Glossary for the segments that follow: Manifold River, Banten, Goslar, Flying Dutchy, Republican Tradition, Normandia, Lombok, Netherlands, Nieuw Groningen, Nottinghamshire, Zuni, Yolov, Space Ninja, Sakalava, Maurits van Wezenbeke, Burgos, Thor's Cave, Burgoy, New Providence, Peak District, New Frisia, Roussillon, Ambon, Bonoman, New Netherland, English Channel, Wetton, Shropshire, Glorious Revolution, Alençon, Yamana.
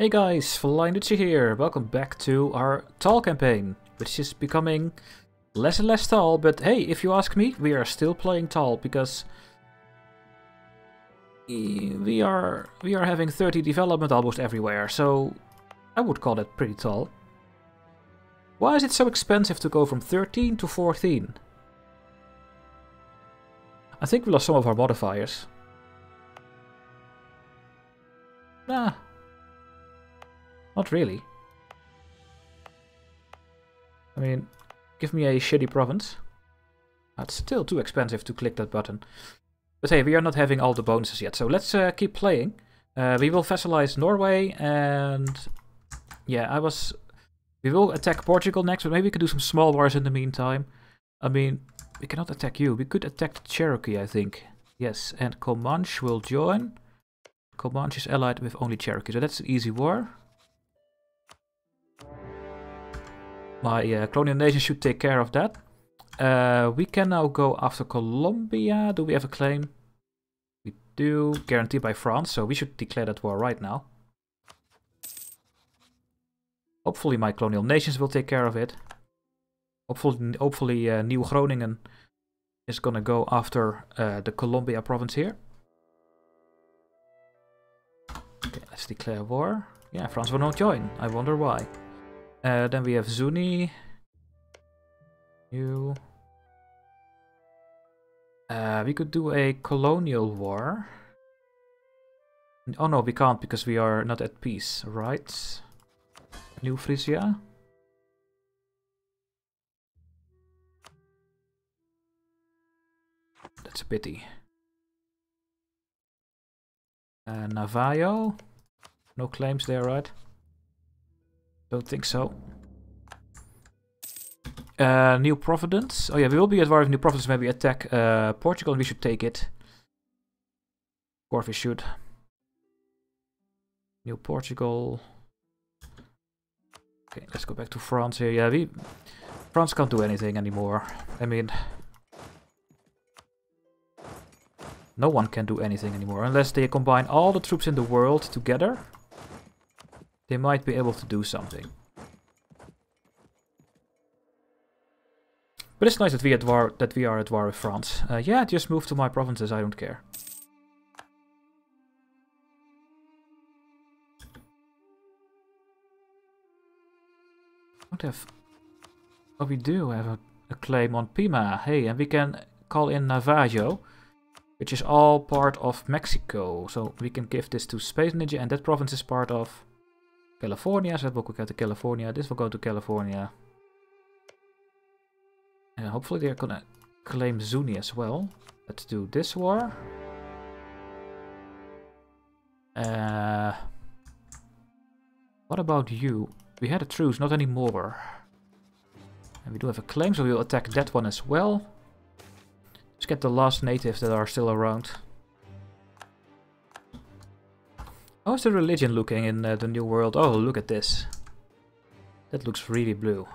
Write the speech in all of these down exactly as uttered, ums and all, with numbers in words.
Hey guys, Flying Dutchy here. Welcome back to our tall campaign, which is becoming less and less tall, but hey, if you ask me, we are still playing tall because we are we are having thirty development almost everywhere, so I would call that pretty tall. Why is it so expensive to go from thirteen to fourteen? I think we lost some of our modifiers. Nah. Not really. I mean, give me a shitty province. That's still too expensive to click that button. But hey, we are not having all the bonuses yet, so let's uh, keep playing. Uh, we will vassalize Norway, and yeah, I was. We will attack Portugal next, but maybe we could do some small wars in the meantime. I mean, we cannot attack you. We could attack the Cherokee, I think. Yes, and Comanche will join. Comanche is allied with only Cherokee, so that's an easy war. My uh, colonial nation should take care of that. Uh, we can now go after Colombia. Do we have a claim? We do. Guaranteed by France, so we should declare that war right now. Hopefully my colonial nations will take care of it. Hopefully, hopefully uh, Nieuw Groningen is gonna go after uh, the Colombia province here. Okay, let's declare war. Yeah, France will not join. I wonder why. Uh, then we have Zuni. You. Uh, we could do a colonial war. Oh no, we can't because we are not at peace, right? New Frisia. That's a pity. Uh, Navajo. No claims there, right? Don't think so. Uh, New Providence. Oh yeah, we will be at war with New Providence. Maybe attack uh, Portugal and we should take it. Of course we should. New Portugal. Okay, let's go back to France here. Yeah, we... France can't do anything anymore. I mean... No one can do anything anymore. Unless they combine all the troops in the world together. They might be able to do something. But it's nice that we, at war, that we are at war with France. Uh, yeah, just move to my provinces, I don't care. I don't have... Oh, we do have a, a claim on Pima. Hey, and we can call in Navajo, which is all part of Mexico. So we can give this to Space Ninja, and that province is part of... California, so that will go to California, this will go to California. And hopefully they're gonna claim Zuni as well. Let's do this war. Uh, what about you? We had a truce, not anymore. And we do have a claim, so we'll attack that one as well. Let's get the last natives that are still around. How's the religion looking in uh, the New World? Oh, look at this. That looks really blue.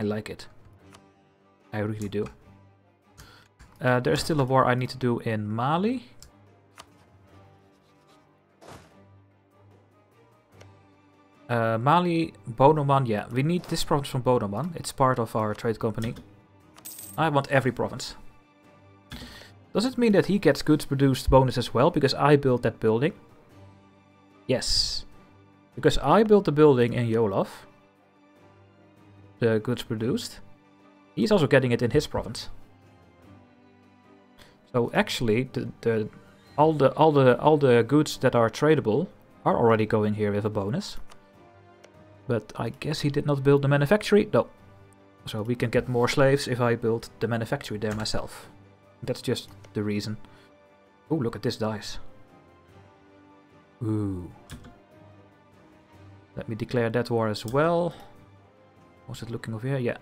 I like it. I really do. Uh, there's still a war I need to do in Mali. Uh, Mali, Bonoman, yeah. We need this province from Bonoman. It's part of our trade company. I want every province. Does it mean that he gets goods produced bonus as well? Because I built that building. Yes, because I built the building in Yolov, the goods produced. He's also getting it in his province. So actually, the, the all the all the all the goods that are tradable are already going here with a bonus. But I guess he did not build the manufactory, no. So we can get more slaves if I build the manufactory there myself. That's just the reason. Oh, look at this dice. Ooh. Let me declare that war as well. Was it looking over here?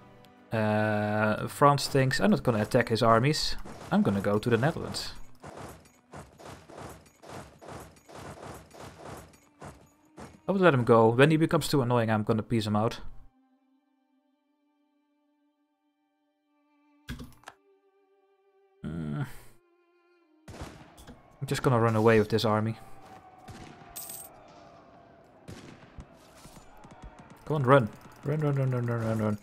Yeah. Uh, France thinks I'm not going to attack his armies. I'm going to go to the Netherlands. I would let him go. When he becomes too annoying, I'm going to piece him out. Mm. I'm just going to run away with this army. Come on, run. Run, run, run, run, run, run, run.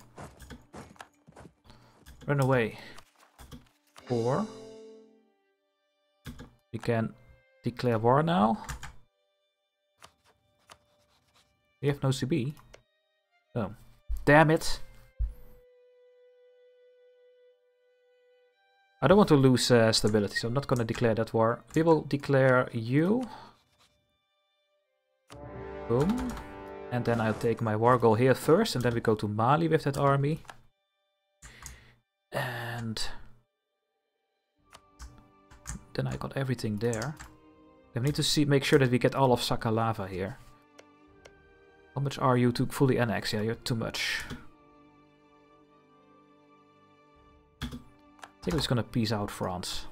Run away. Or we can declare war now. We have no C B. Oh, damn it. I don't want to lose uh, stability, so I'm not going to declare that war. We will declare you. Boom. And then I'll take my war goal here first, and then we go to Mali with that army. And then I got everything there. I need to see, make sure that we get all of Sakalava here. How much are you to fully annex? Yeah, you're too much. I think it's gonna peace out France.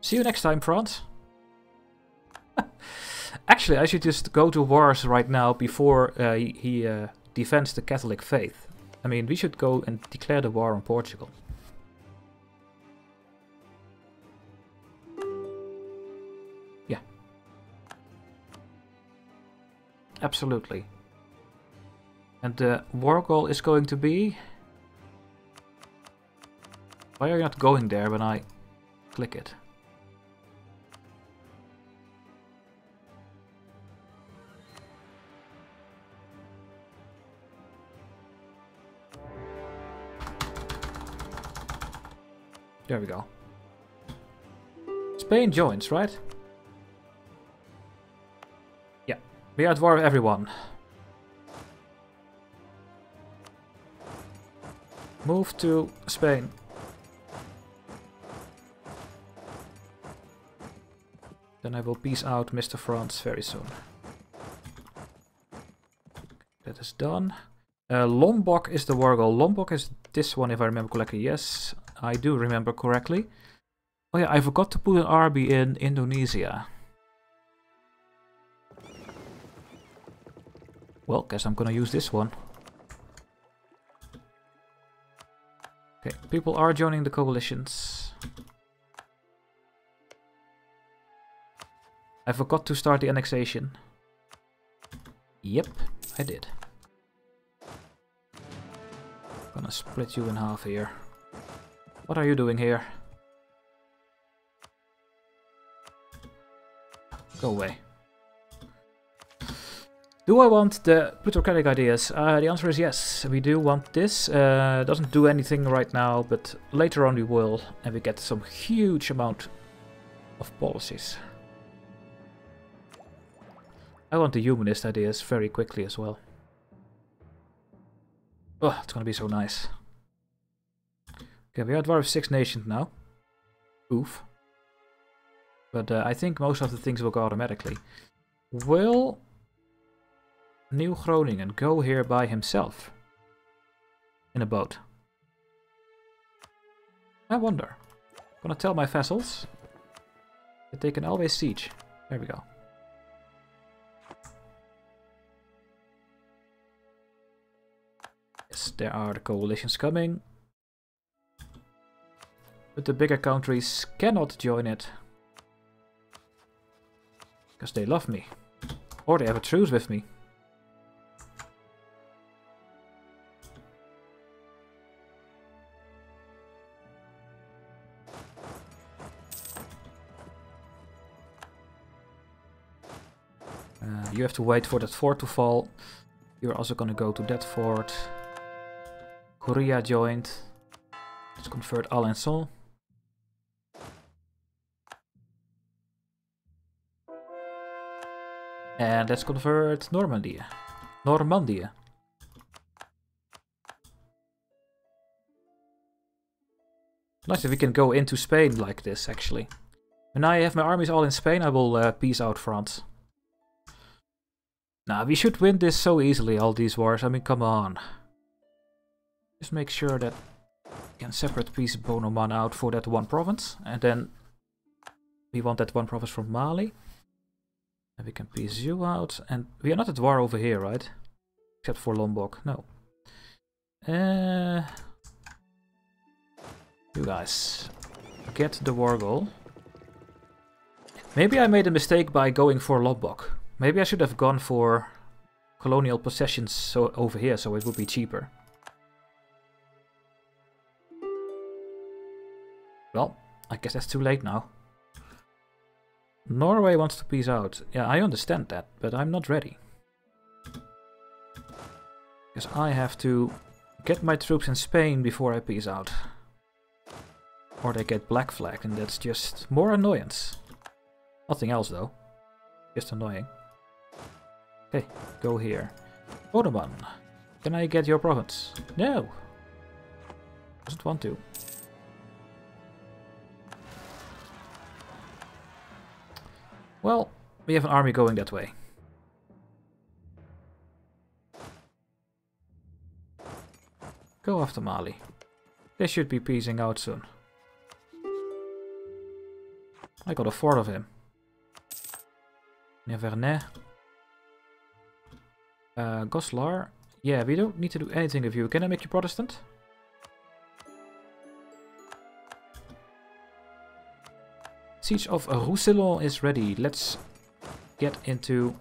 See you next time, France. Actually, I should just go to wars right now before uh, he, he uh, defends the Catholic faith. I mean, we should go and declare the war on Portugal. Yeah. Absolutely. And the war goal is going to be... Why are you not going there when I click it? There we go. Spain joins, right? Yeah. We are at war with everyone. Move to Spain. Then I will peace out Mister France very soon. That is done. Uh, Lombok is the war goal. Lombok is this one if I remember correctly. Yes, I do remember correctly. Oh yeah, I forgot to put an army in Indonesia. Well, guess I'm gonna use this one. Okay, people are joining the coalitions. I forgot to start the annexation. Yep, I did. I'm gonna split you in half here. What are you doing here? Go away. Do I want the plutocratic ideas? Uh, the answer is yes, we do want this. Uh, doesn't do anything right now, but later on we will, and we get some huge amount of policies. I want the humanist ideas very quickly as well. Oh, it's gonna be so nice. Okay, we are at war with six nations now. Oof. But uh, I think most of the things will go automatically. Will Nieuw Groningen go here by himself? In a boat. I wonder. I'm gonna tell my vassals that they can always siege. There we go. Yes, there are the coalitions coming. But the bigger countries cannot join it. Because they love me. Or they have a truce with me. You have to wait for that fort to fall. You're also going to go to that fort. Korea joined. Let's convert Alençon. And let's convert Normandia. Normandia. Nice that we can go into Spain like this, actually. When I have my armies all in Spain, I will uh, peace out France. Nah, we should win this so easily, all these wars. I mean, come on. Just make sure that we can separate piece Bonoman out for that one province. And then we want that one province from Mali. And we can piece you out. And we are not at war over here, right? Except for Lombok. No. Uh, you guys. Get the war goal. Maybe I made a mistake by going for Lombok. Maybe I should have gone for colonial possessions so over here, so it would be cheaper. Well, I guess that's too late now. Norway wants to peace out. Yeah, I understand that, but I'm not ready. Because I have to get my troops in Spain before I peace out. Or they get black flagged, and that's just more annoyance. Nothing else though. Just annoying. Okay, go here. Bonoman, can I get your province? No! Doesn't want to. Well, we have an army going that way. Go after Mali. They should be peacing out soon. I got a fort of him. Near Vernet. Uh, Goslar. Yeah, we don't need to do anything of you. Can I make you Protestant? Siege of Roussillon is ready. Let's get into...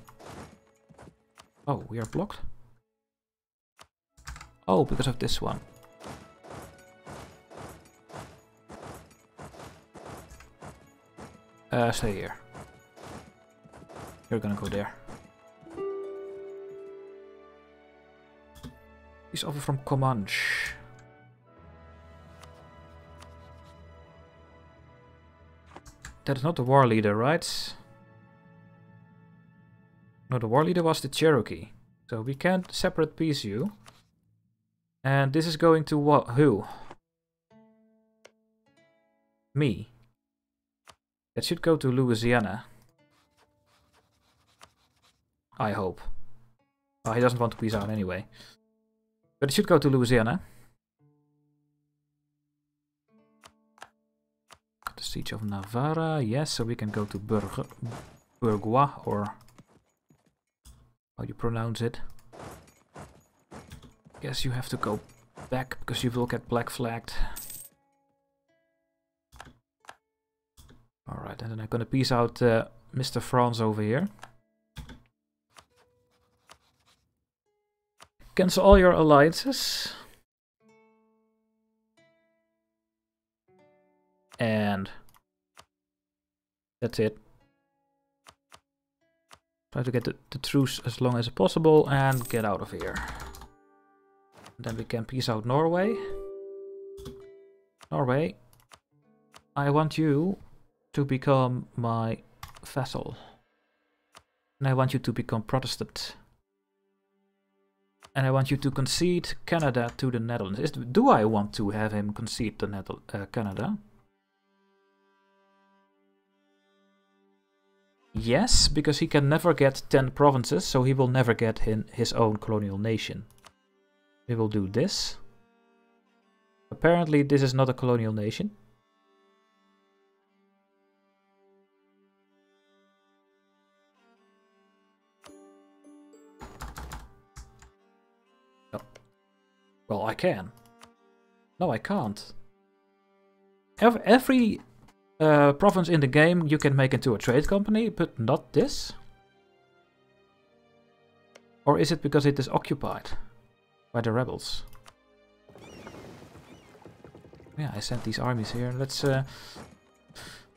Oh, we are blocked? Oh, because of this one. Uh, stay here. You're gonna go there. He's over from Comanche. That is not the war leader, right? No, the war leader was the Cherokee. So we can't separate peace you. And this is going to what? Who? Me. That should go to Louisiana. I hope. Oh, he doesn't want to peace out anyway. But it should go to Louisiana. The siege of Navarra, yes, so we can go to Burg Burgoy, or how you pronounce it. Guess you have to go back because you will get black flagged. Alright, and then I'm gonna peace out uh, Mister France over here. Cancel all your alliances. And that's it. Try to get the, the truce as long as possible and get out of here. And then we can peace out Norway. Norway, I want you to become my vassal. And I want you to become Protestant. And I want you to concede Canada to the Netherlands. Is, do I want to have him concede the Nether, uh, Canada? Yes, because he can never get ten provinces, so he will never get in his own colonial nation. We will do this. Apparently this is not a colonial nation. No. Well, I can. No, I can't. Every... every Uh, province in the game you can make into a trade company, but not this? Or is it because it is occupied by the rebels? Yeah, I sent these armies here. Let's uh,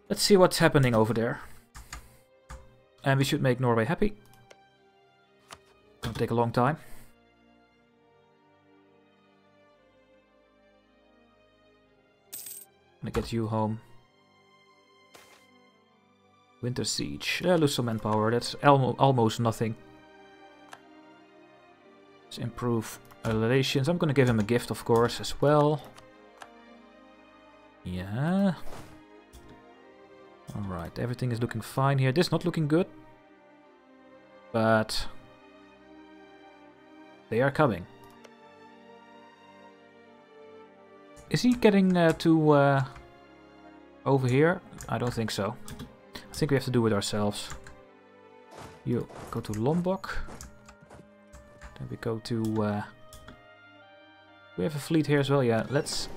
let's see what's happening over there. And we should make Norway happy. It's gonna take a long time. I'm gonna get you home. Winter Siege. Uh, lose some manpower, that's al almost nothing. Let's improve relations. I'm gonna give him a gift, of course, as well. Yeah. Alright, everything is looking fine here. This is not looking good. But... they are coming. Is he getting uh, to... Uh, over here? I don't think so. I think we have to do it ourselves. You go to Lombok. Then we go to... Uh, we have a fleet here as well, yeah. Let's...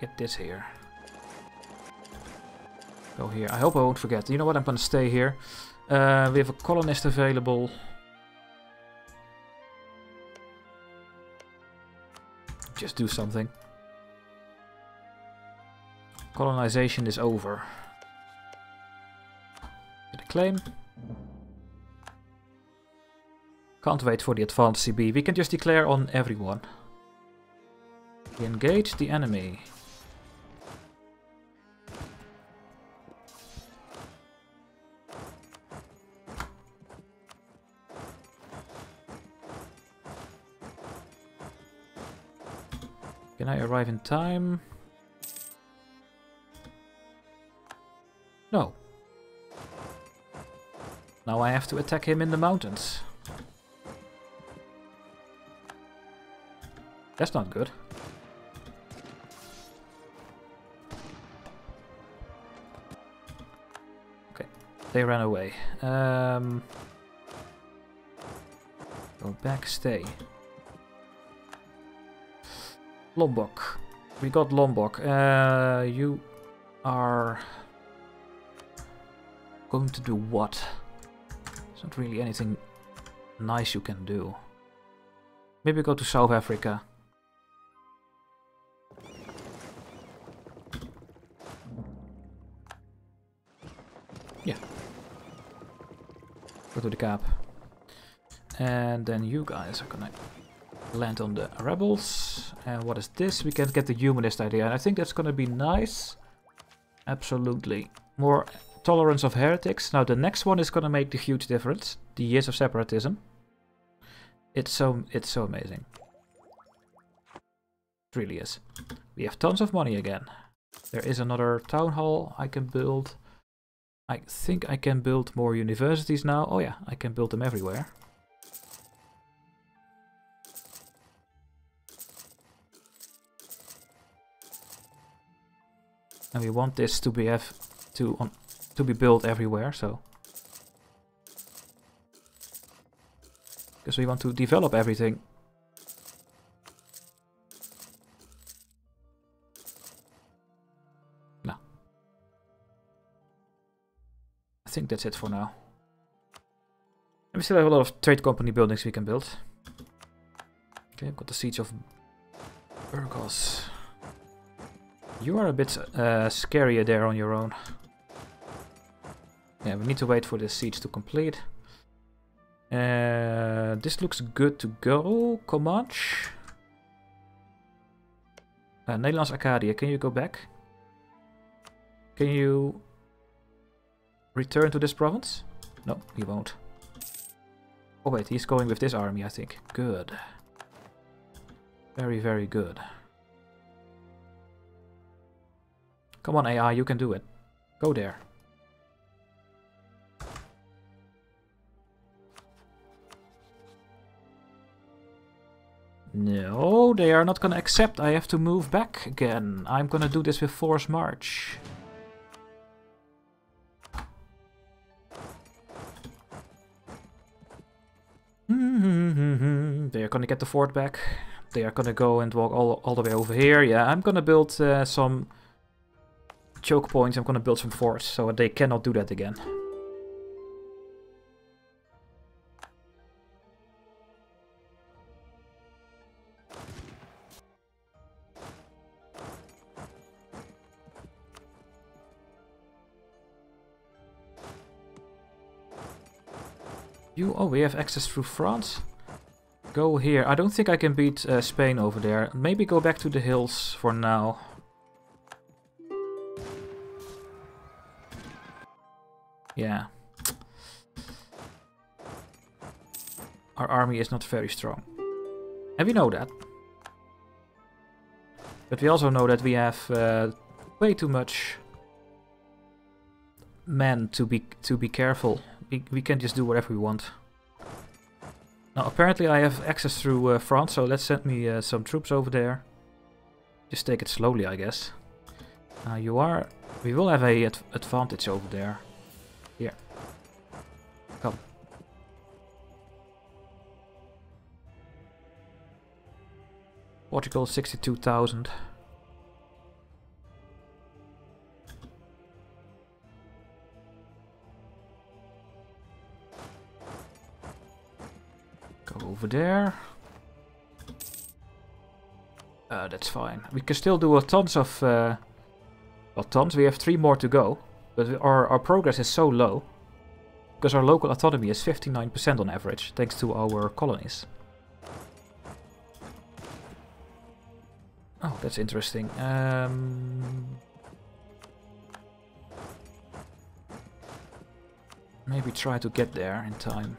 get this here. Go here. I hope I won't forget. You know what? I'm going to stay here. Uh, we have a colonist available. Just do something. Colonization is over. Get a claim. Can't wait for the advanced C B. We can just declare on everyone. We engage the enemy. Can I arrive in time? No. Now I have to attack him in the mountains. That's not good. Okay, they ran away. Um, go back, stay. Lombok. We got Lombok. Uh, you are going to do what? There's not really anything nice you can do. Maybe go to South Africa. Yeah. Go to the Cape. And then you guys are gonna land on the rebels. And what is this? We can get the humanist idea, and I think that's gonna be nice. Absolutely. More tolerance of heretics. Now the next one is gonna make the huge difference. The years of separatism. It's so it's so amazing. It really is. We have tons of money again. There is another town hall I can build. I think I can build more universities now. Oh yeah, I can build them everywhere. And we want this to be have to on, to be built everywhere, so because we want to develop everything. No, I think that's it for now. And we still have a lot of trade company buildings we can build. Okay, I've got the siege of Burgos. You are a bit uh, scarier there on your own. Yeah, we need to wait for this siege to complete. Uh, this looks good to go. Comanche. Uh, Netherlands Acadia, can you go back? Can you return to this province? No, he won't. Oh wait, he's going with this army, I think. Good. Very, very good. Come on, A I, you can do it. Go there. No, they are not going to accept. I have to move back again. I'm going to do this with forced march. They are going to get the fort back. They are going to go and walk all, all the way over here. Yeah, I'm going to build uh, some choke points. I'm going to build some forts so they cannot do that again. You, oh, we have access through France. Go here. I don't think I can beat uh, Spain over there. Maybe go back to the hills for now. Yeah. Our army is not very strong. And we know that. But we also know that we have uh, way too much men to be to be careful. We, we can just do whatever we want. Now apparently I have access through uh, France, so let's send me uh, some troops over there. Just take it slowly, I guess. Uh, you are... We will have a ad advantage over there. Here. Come. Portugal, sixty-two thousand. over there. Uh, that's fine. We can still do a tons of... Uh, well, tons. We have three more to go. But we, our, our progress is so low. Because our local autonomy is fifty-nine percent on average, thanks to our colonies. Oh, that's interesting. Um, maybe try to get there in time.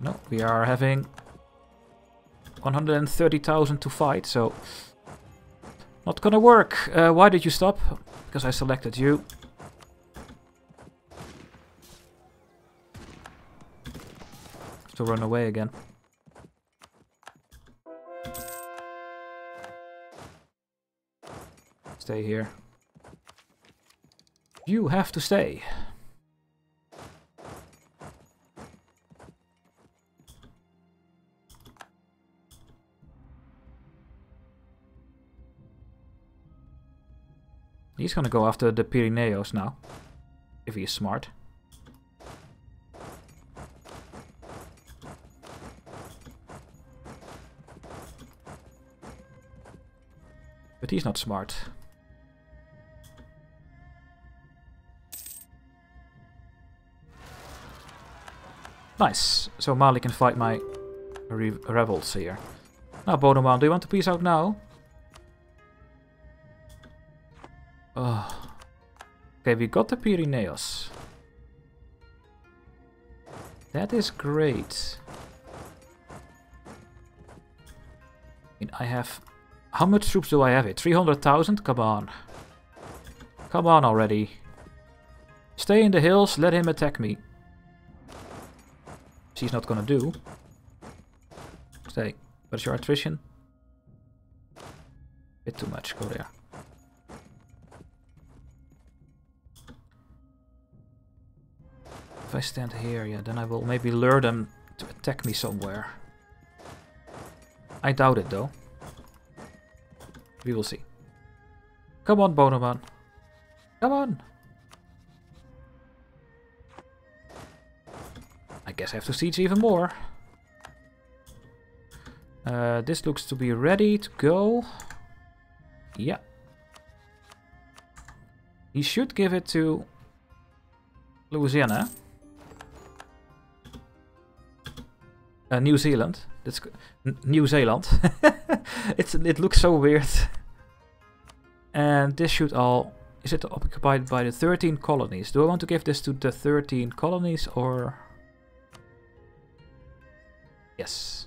No, we are having one hundred thirty thousand to fight, so not gonna work. Uh, why did you stop? Because I selected you. To run away again. Stay here. You have to stay. He's gonna go after the Pyrenees now, if he is smart. But he's not smart. Nice. So Mali can fight my re rebels here. Now Bonoman, do you want to peace out now? Oh. Okay, we got the Pyrenees. That is great. And I have... How much troops do I have here? three hundred thousand? Come on. Come on already. Stay in the hills, let him attack me. Which he's not gonna do. Stay. What's your attrition? Bit too much, go there. If I stand here, yeah, then I will maybe lure them to attack me somewhere. I doubt it, though. We will see. Come on, Bonoman. Come on! I guess I have to siege even more. Uh, this looks to be ready to go. Yeah. He should give it to Louisiana. Uh, New Zealand. That's New Zealand. It's it looks so weird. And this should all... Is it occupied by the thirteen colonies? Do I want to give this to the thirteen colonies or... Yes.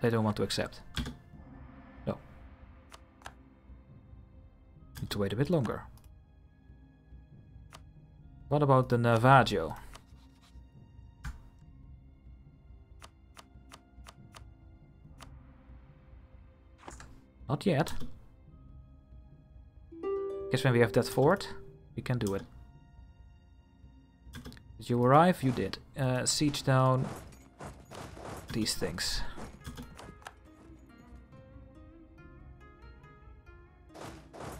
They don't want to accept. No. Need to wait a bit longer. What about the Navajo? Not yet. Guess when we have that fort, we can do it. Did you arrive? You did. Uh, siege down these things.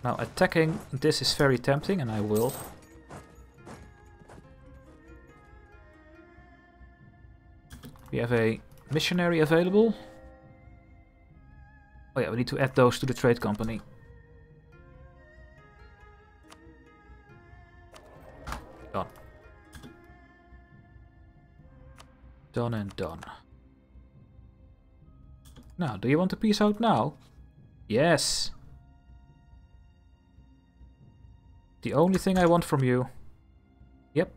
Now attacking this is very tempting, and I will. We have a missionary available. Oh yeah, we need to add those to the trade company. Done. Done and done. Now, do you want to peace out now? Yes! The only thing I want from you. Yep.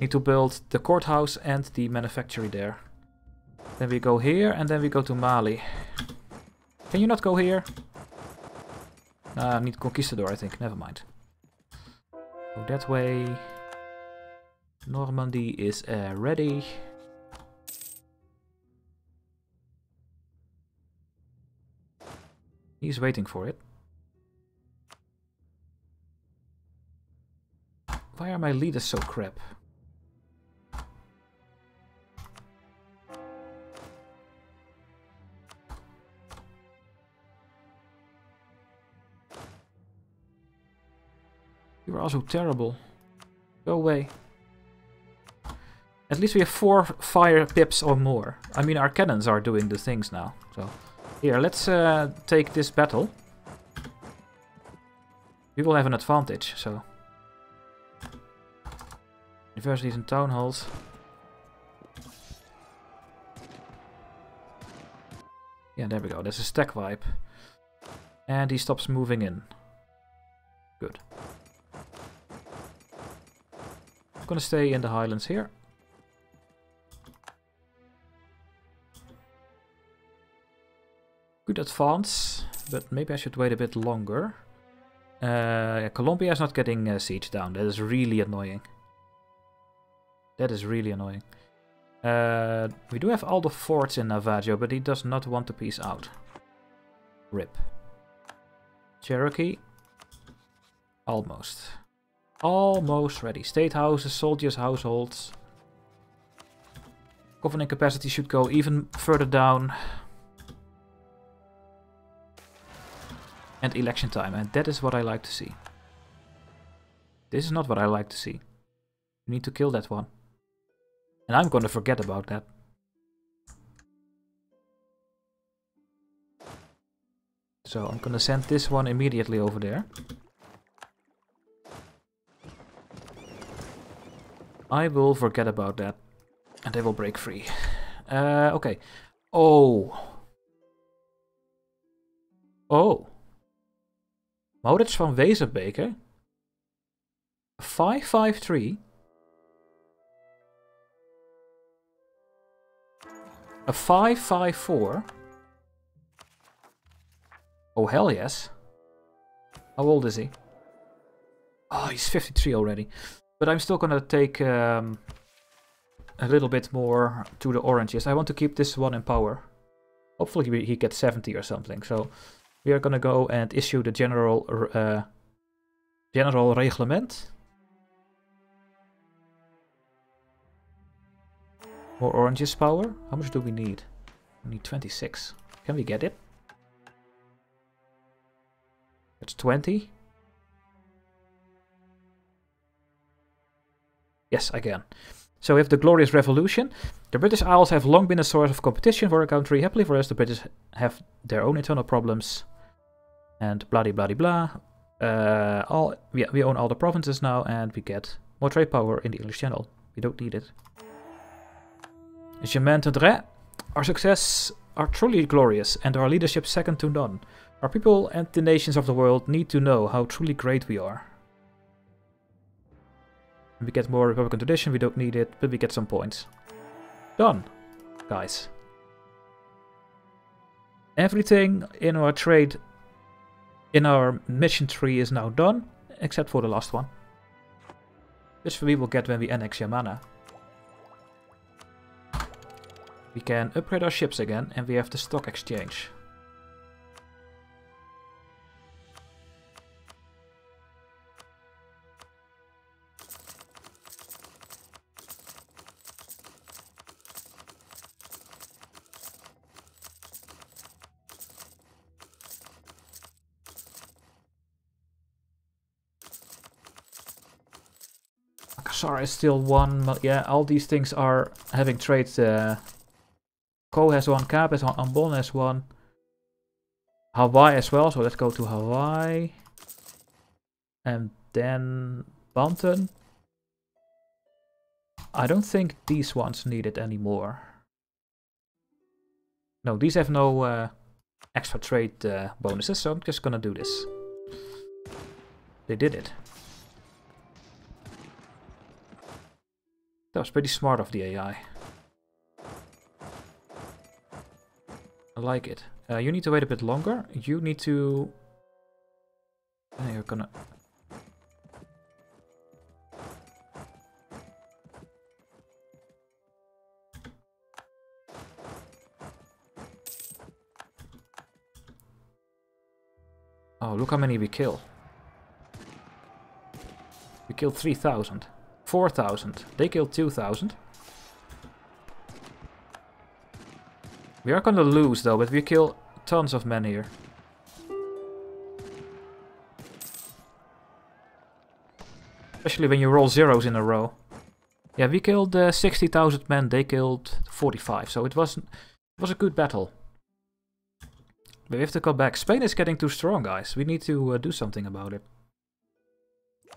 Need to build the courthouse and the manufactory there. Then we go here and then we go to Mali. Can you not go here? Ah, I need Conquistador, I think. Never mind. Go that way. Normandy is uh, ready. He's waiting for it. Why are my leaders so crap? You are also terrible. Go away. At least we have four fire pips or more. I mean, our cannons are doing the things now. So here, let's uh, take this battle. We will have an advantage, so. Universities and town halls. Yeah, there we go. There's a stack wipe. And he stops moving in. Good. I'm gonna stay in the highlands here. Good advance, but maybe I should wait a bit longer. Uh, yeah, Colombia is not getting uh, siege down. That is really annoying. That is really annoying. Uh, we do have all the forts in Navajo, but he does not want the peace out. Rip. Cherokee. Almost. Almost ready. State houses, soldiers, households. Governing capacity should go even further down. And election time, and that is what I like to see. This is not what I like to see. You need to kill that one. And I'm gonna forget about that. So I'm gonna send this one immediately over there. I will forget about that. And they will break free. Uh, okay. Oh. Oh. Maurits van Wezenbeke, five five three, a five five four, oh hell yes, how old is he? Oh, he's fifty-three already, but I'm still gonna take um, a little bit more to the oranges. I want to keep this one in power, hopefully he gets seventy or something, so... We are gonna go and issue the general uh, general reglement. More oranges power. How much do we need? We need twenty-six. Can we get it? That's twenty. Yes, I can. So we have the Glorious Revolution. The British Isles have long been a source of competition for our country. Happily for us, the British have their own internal problems. And blah de blah de blah. Uh, all, yeah, we own all the provinces now and we get more trade power in the English Channel. We don't need it. Je m'entendrai. Our success are truly glorious and our leadership second to none. Our people and the nations of the world need to know how truly great we are. We get more Republican Tradition, we don't need it, but we get some points. Done, guys. Everything in our trade, in our mission tree is now done, except for the last one. Which we will get when we annex Yamana. We can upgrade our ships again, and we have the stock exchange. Sorry, still one, but yeah, all these things are having trades. Uh, Ko has one, Kaap has one, Ambon has one. Hawaii as well, so let's go to Hawaii. And then Banten. I don't think these ones need it anymore. No, these have no uh, extra trade uh, bonuses, so I'm just gonna do this. They did it. That was pretty smart of the A I. I like it. Uh, you need to wait a bit longer. You need to... And you're gonna... Oh, look how many we kill. killed three thousand. four thousand. They killed two thousand. We are gonna lose though, but we kill tons of men here. Especially when you roll zeros in a row. Yeah, we killed uh, sixty thousand men, they killed forty-five, so it was, it was a good battle. But we have to come back. Spain is getting too strong, guys. We need to uh, do something about it.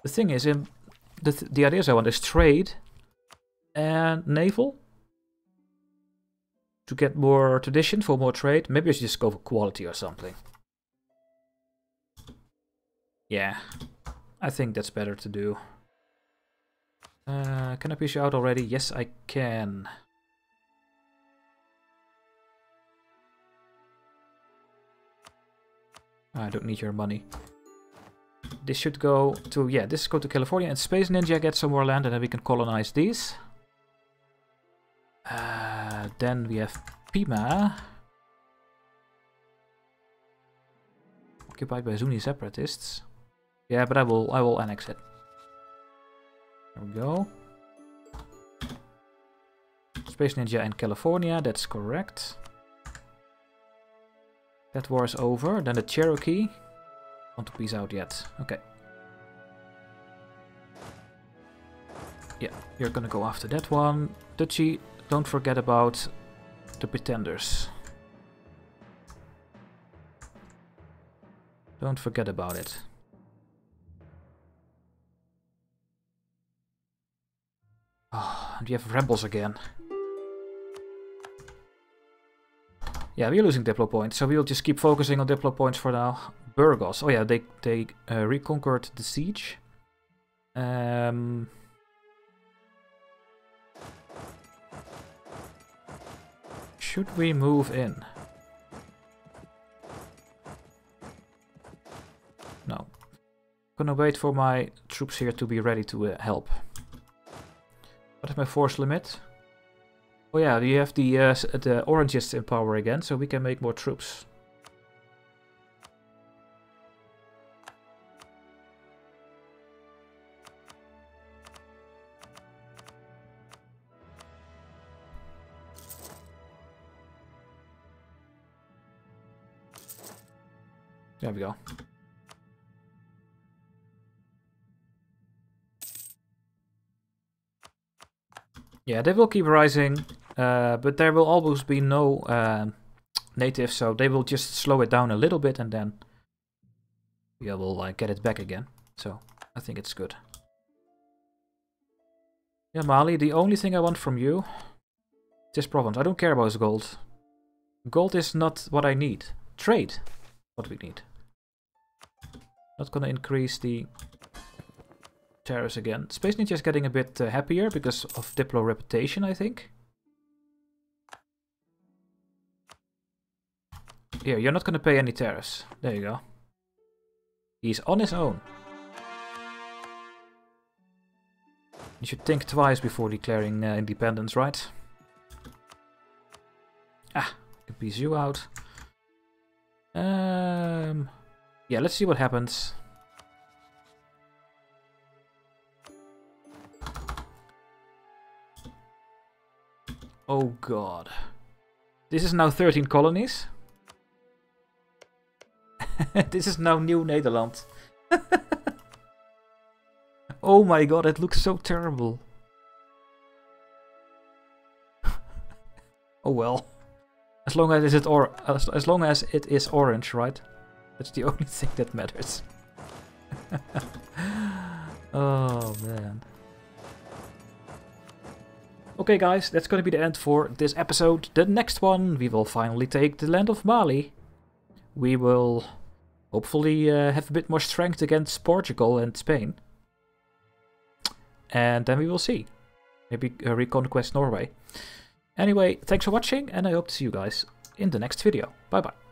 The thing is, in the, th the ideas I want is trade and naval. To get more tradition for more trade. Maybe I should just go for quality or something. Yeah, I think that's better to do. Uh, can I push you out already? Yes, I can. I don't need your money. This should go to, yeah, this go to California, and Space Ninja gets some more land, and then we can colonize these. Uh, then we have Pima. Occupied by Sunni separatists. Yeah, but I will, I will annex it. There we go. Space Ninja and California, that's correct. That war is over. Then the Cherokee. Want to peace out yet? Okay. Yeah, you're gonna go after that one. Dutchy, don't forget about the pretenders. Don't forget about it. Oh, and we have rebels again. Yeah, we're losing Diplo points, so we'll just keep focusing on Diplo points for now. Burgos, oh yeah, they, they uh, reconquered the siege. Um, should we move in? No. Gonna wait for my troops here to be ready to uh, help. What is my force limit? Oh yeah, we have the uh, the orangists in power again, so we can make more troops. There we go. Yeah, they will keep rising, uh, but there will always be no uh, natives, so they will just slow it down a little bit, and then we will uh, get it back again. So I think it's good. Yeah, Mali, the only thing I want from you is this province. I don't care about gold. Gold is not what I need. Trade, what we need. Not gonna increase the tariffs again. Space Ninja is getting a bit uh, happier because of Diplo reputation, I think. Here, you're not going to pay any tariffs. There you go. He's on his own. You should think twice before declaring uh, independence, right? Ah, I can piece you out. Um, yeah, let's see what happens. Oh god. This is now thirteen colonies. This is now New Netherland. Oh my god, it looks so terrible. Oh well. As long as it or as, as long as it is orange, right? That's the only thing that matters. Oh man. Okay guys, that's going to be the end for this episode. The next one, we will finally take the land of Mali. We will hopefully uh, have a bit more strength against Portugal and Spain. And then we will see. Maybe uh, reconquest Norway. Anyway, thanks for watching, and I hope to see you guys in the next video. Bye bye.